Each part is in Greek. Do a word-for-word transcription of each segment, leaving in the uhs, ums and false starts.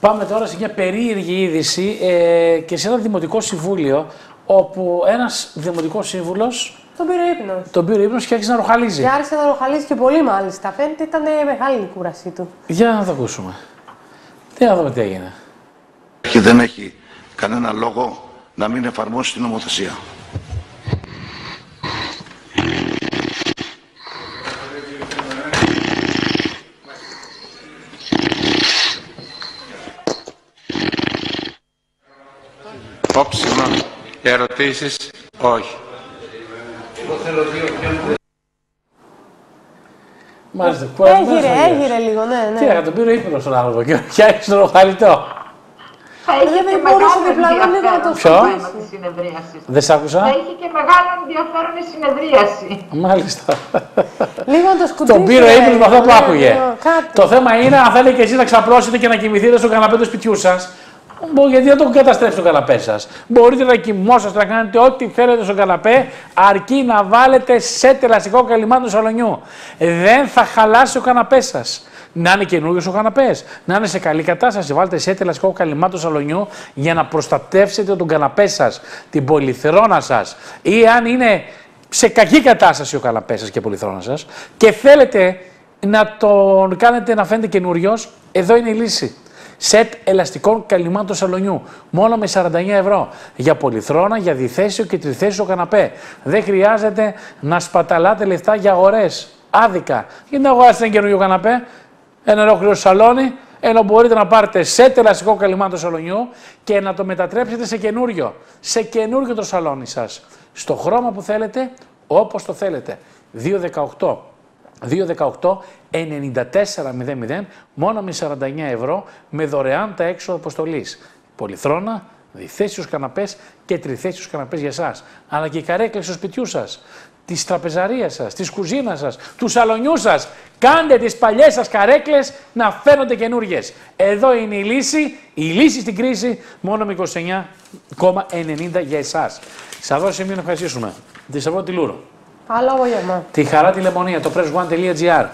Πάμε τώρα σε μια περίεργη είδηση ε, και σε ένα δημοτικό συμβούλιο, όπου ένας δημοτικός σύμβουλος τον πήρε ύπνος. Τον πήρε ύπνος και άρχισε να ροχαλίζει. Και άρχισε να ροχαλίζει και πολύ, μάλιστα. Φαίνεται ήταν μεγάλη η κούρασή του. Για να το ακούσουμε. Τι να δούμε τι έγινε. Και δεν έχει κανένα λόγο να μην εφαρμόσει την νομοθεσία. Όψιμα, ερωτήσεις, όχι. Μάλιστα, κουρασμένος. Έγειρε, έγειρε λίγο, ναι, ναι. Τι να τον πήρε ύπνος στον άνθρωπο και πιάξει τον ροχαλιτό. Δεν μπορούσε διπλανό λίγο να το συνεδρίαση. Δεν σ' άκουσα. Θα είχε και μεγάλο ενδιαφέρον η συνεδρίαση. Μάλιστα. Λίγο να το σκουτίσει. Τον πήρε ύπνος με αυτό που άκουγε. Το θέμα είναι αν θέλετε και εσείς να ξαπλώσετε και να κοιμηθείτε στο καναπέ του σπιτιού σας. Γιατί δεν τον καταστρέψει το καναπέ σας. Μπορείτε να κοιμόσαστε, να κάνετε ό,τι θέλετε στον καναπέ, αρκεί να βάλετε σε τελαστικό καλυμμάτι του σαλονιού. Δεν θα χαλάσει ο καναπέ σας. Να είναι καινούριο ο καναπές, να είναι σε καλή κατάσταση. Βάλτε σε τελαστικό καλυμμάτι του σαλονιού για να προστατεύσετε τον καναπέ σας, την πολυθρόνα σας. Ή αν είναι σε κακή κατάσταση ο καναπές σας και η πολυθρόνα σας και θέλετε να τον κάνετε να φαίνεται καινούριο, εδώ είναι η λύση. Σετ ελαστικών καλυμμάτων σαλονιού. Μόνο με σαράντα εννέα ευρώ. Για πολυθρόνα, για διθέσιο και τριθέσιο καναπέ. Δεν χρειάζεται να σπαταλάτε λεφτά για αγορές. Άδικα. Γιατί να αγοράσετε ένα καινούριο καναπέ, ένα ολόκληρο σαλόνι, ενώ μπορείτε να πάρετε σετ ελαστικό καλυμμάτων σαλονιού και να το μετατρέψετε σε καινούριο. Σε καινούριο το σαλόνι σας. Στο χρώμα που θέλετε, όπως το θέλετε. δύο δεκαοκτώ. δύο δεκαοκτώ ενενήντα τέσσερα μηδέν μηδέν, μόνο με σαράντα εννέα ευρώ, με δωρεάν τα έξοδα αποστολής. Πολυθρόνα, διθέσιους καναπές και τριθέσιους καναπές για εσάς. Αλλά και οι καρέκλες του σπιτιού σας, της τραπεζαρίας σας, της κουζίνας σας, του σαλονιού σας. Κάντε τις παλιές σας καρέκλες να φαίνονται καινούργιες. Εδώ είναι η λύση, η λύση στην κρίση, μόνο με είκοσι εννέα ενενήντα για εσάς. Σε αυτό το σημείο να ευχαριστήσουμε τη Σαββό Τιλούρο. Καλό απόγευμα. Τη χαρά τη λεμονία, το press one τελεία gr.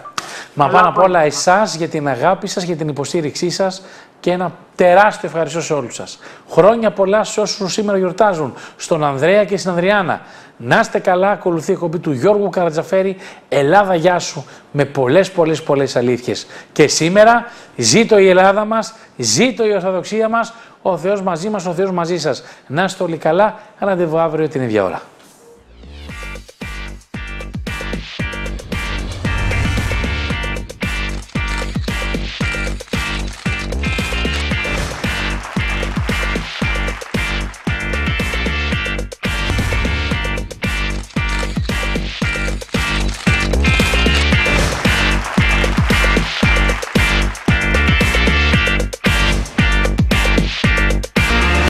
Μα πάνω απ' όλα εσάς για την αγάπη σας, για την υποστήριξή σας και ένα τεράστιο ευχαριστώ σε όλους σας. Χρόνια πολλά σε όσους σήμερα γιορτάζουν, στον Ανδρέα και στην Ανδριάνα. Να είστε καλά, ακολουθεί η εκπομπή του Γιώργου Καρατζαφέρη, Ελλάδα γεια σου, με πολλές πολλές πολλές αλήθειες. Και σήμερα ζήτω η Ελλάδα μας, ζήτω η Ορθοδοξία μας, ο Θεός μαζί μας, ο Θεός μαζί σας. Να είστε όλοι καλά, ραντεβού αύριο την ίδια ώρα.